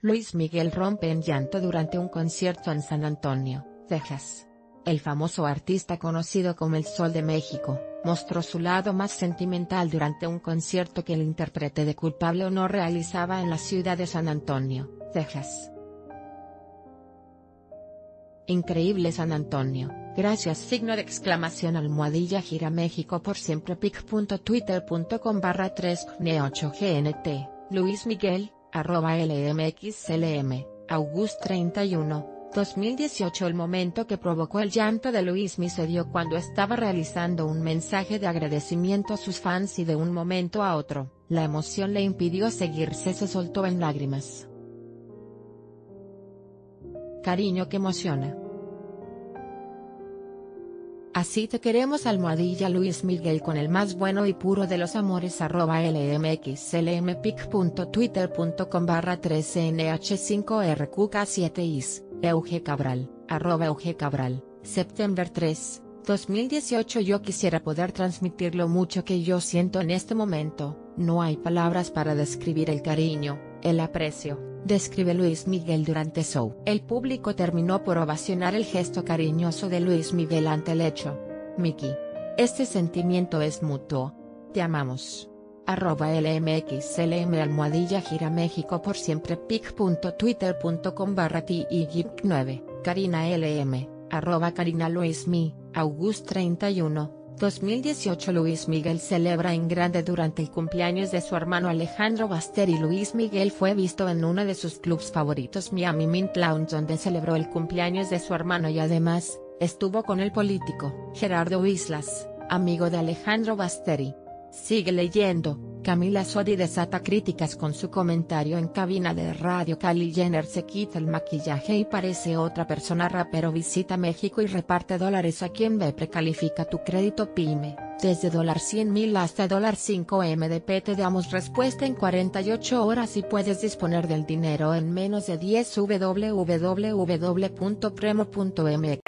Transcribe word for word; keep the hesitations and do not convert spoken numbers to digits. Luis Miguel rompe en llanto durante un concierto en San Antonio, Texas. El famoso artista conocido como El Sol de México, mostró su lado más sentimental durante un concierto que el intérprete de Culpable o No realizaba en la ciudad de San Antonio, Texas. Increíble San Antonio, gracias signo de exclamación almohadilla gira México por siempre pic punto twitter punto com barra tres n ocho g n t, Luis Miguel. Arroba L M X L M, August treinta y uno, dos mil dieciocho. El momento que provocó el llanto de Luis Miguel se dio cuando estaba realizando un mensaje de agradecimiento a sus fans y de un momento a otro, la emoción le impidió seguirse, se soltó en lágrimas. Cariño que emociona. Así te queremos almohadilla Luis Miguel con el más bueno y puro de los amores arroba lmxlmpic punto twitter punto com barra tres n h cinco r q k siete is, Euge Cabral, arroba Euge Cabral, septiembre tres, dos mil dieciocho. Yo quisiera poder transmitir lo mucho que yo siento en este momento, no hay palabras para describir el cariño, el aprecio, describe Luis Miguel durante show. El público terminó por ovacionar el gesto cariñoso de Luis Miguel ante el hecho. Miki, este sentimiento es mutuo. Te amamos. Arroba L M X L M almohadilla gira México por siempre pic punto twitter punto com barra t i g nueve, Karina L M, arroba Karina Luismi, August treinta y uno, dos mil dieciocho. Luis Miguel celebra en grande durante el cumpleaños de su hermano Alejandro Basteri. Luis Miguel fue visto en uno de sus clubs favoritos, Miami Mint Lounge, donde celebró el cumpleaños de su hermano y además, estuvo con el político Gerardo Islas, amigo de Alejandro Basteri. Sigue leyendo. Camila Sodi desata críticas con su comentario en cabina de radio. Kylie Jenner se quita el maquillaje y parece otra persona. Rapero visita México y reparte dólares a quien ve. Precalifica tu crédito pyme, desde cien mil hasta cinco millones de pesos. Te damos respuesta en cuarenta y ocho horas y puedes disponer del dinero en menos de diez www punto premo punto m x.